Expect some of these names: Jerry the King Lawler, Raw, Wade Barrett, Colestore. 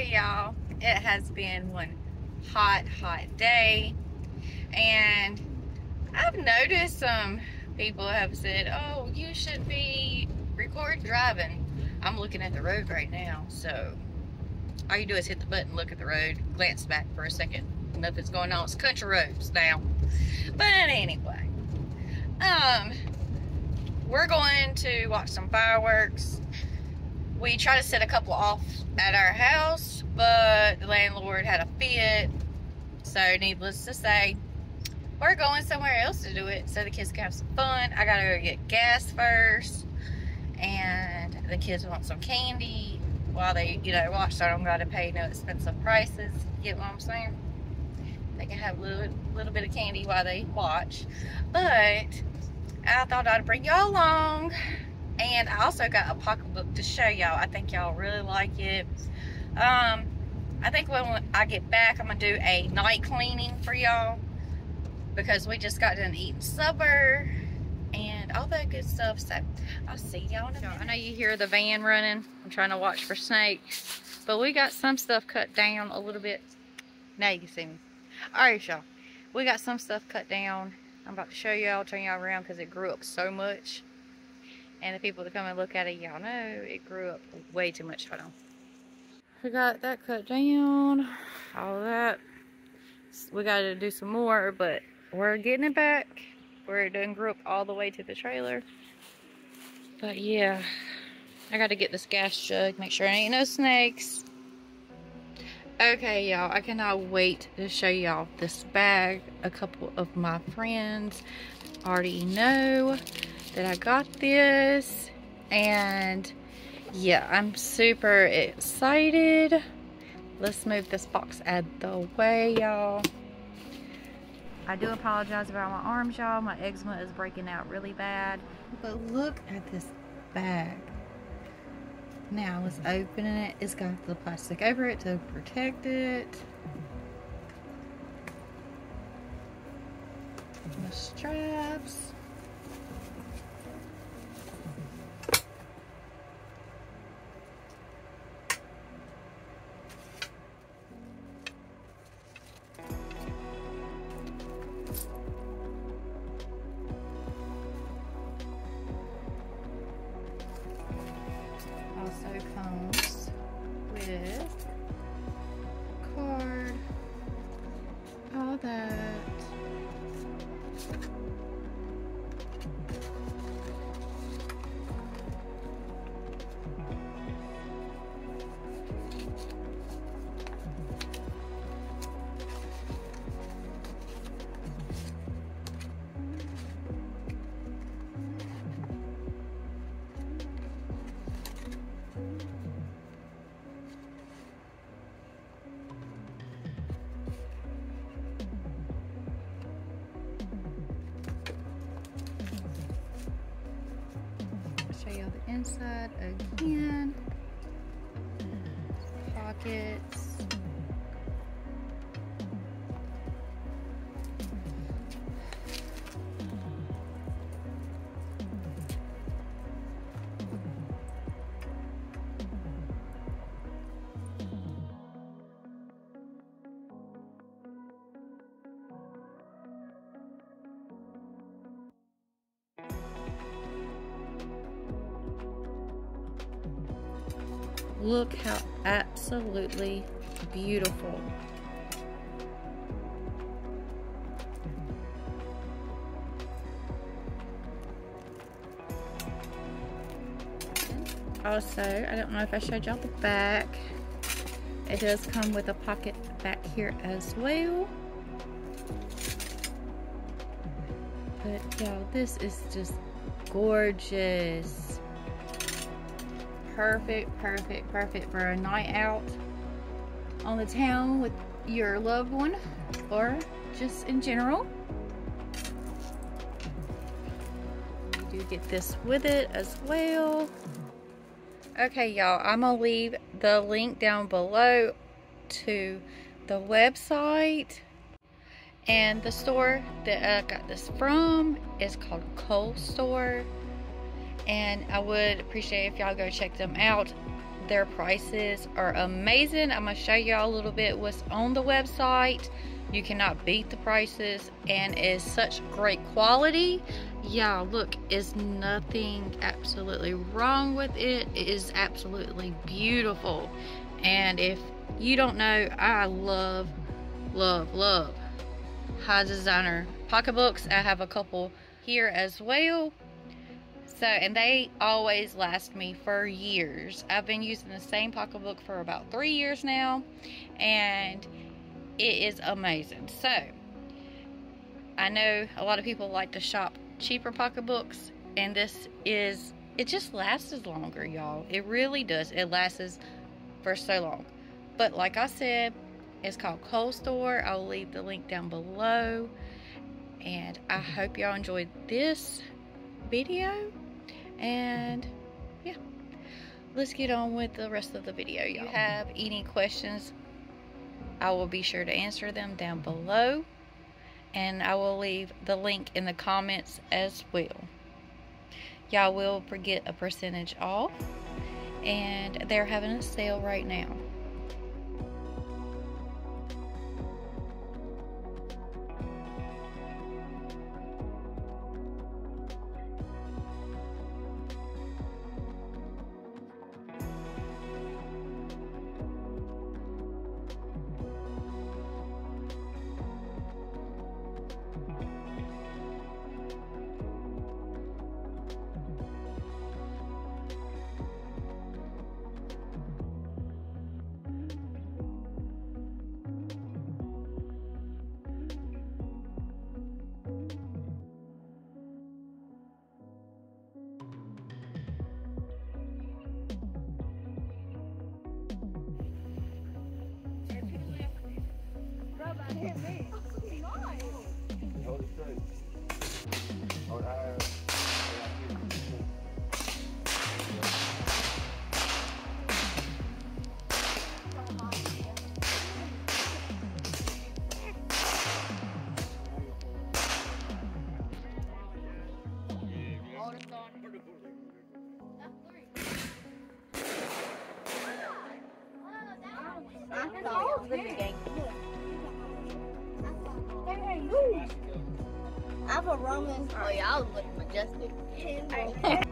Hey y'all, it has been one hot day, and I've noticed some people have said, oh, you should be recording driving. I'm looking at the road right now, so all you do is hit the button, look at the road, glance back for a second, nothing's going on. It's country roads now. But anyway, we're going to watch some fireworks. We tried to set a couple off at our house, but the landlord had a fit. So needless to say, we're going somewhere else to do it so the kids can have some fun. I gotta go get gas first, and the kids want some candy while they, watch, so I don't gotta pay no expensive prices. You get what I'm saying? They can have a little bit of candy while they watch. But I thought I'd bring y'all along. And I also got a pocketbook to show y'all. I think y'all really like it. I think when I get back, I'm going to do a night cleaning for y'all, because we just got done eating supper and all that good stuff. So I'll see y'all in a minute. I know you hear the van running. I'm trying to watch for snakes. But we got some stuff cut down a little bit. Now you can see me. Alright y'all, we got some stuff cut down. I'm about to show y'all, turn y'all around, because it grew up so much. And the people that come and look at it, y'all know it grew up way too much. Hold on. We got that cut down. All that. We got to do some more, but we're getting it back where it doesn't grow up all the way to the trailer. But yeah, I got to get this gas jug, make sure there ain't no snakes. Okay, y'all, I cannot wait to show y'all this bag. A couple of my friends already know that I got this, and yeah, I'm super excited. Let's move this box out of the way, y'all. I do apologize about my arms, y'all. My eczema is breaking out really bad. But look at this bag. Now let's open it. It's got the plastic over it to protect it. The straps. Comes with card, all that. Y'all, the inside again, pockets, look how absolutely beautiful. Also, I don't know if I showed y'all the back. It does come with a pocket back here as well. But y'all, this is just gorgeous. Perfect for a night out on the town with your loved one, or just in general. You do get this with it as well. Okay, y'all, I'm gonna leave the link down below to the website, and the store that I got this from is called Colestore. And I would appreciate if y'all go check them out. Their prices are amazing. I'm gonna show y'all a little bit what's on the website. You cannot beat the prices, and it's such great quality. Y'all, look, is nothing absolutely wrong with it. It is absolutely beautiful. And if you don't know, I love, love, love high designer pocketbooks. I have a couple here as well. So, and they always last me for years. I've been using the same pocketbook for about 3 years now, and it is amazing. So, I know a lot of people like to shop cheaper pocketbooks, and this is, it just lasts longer, y'all. It really does. It lasts for so long. But like I said, it's called Colestore. I'll leave the link down below. And I hope y'all enjoyed this video. And yeah, let's get on with the rest of the video, y'all. If you have any questions, I will be sure to answer them down below, and I will leave the link in the comments as well. Y'all will get a percentage off, and they're having a sale right now. Look at me. That's looking nice. Hold it straight. Hold iron. I have a Roman. Oh yeah, I was looking majestic.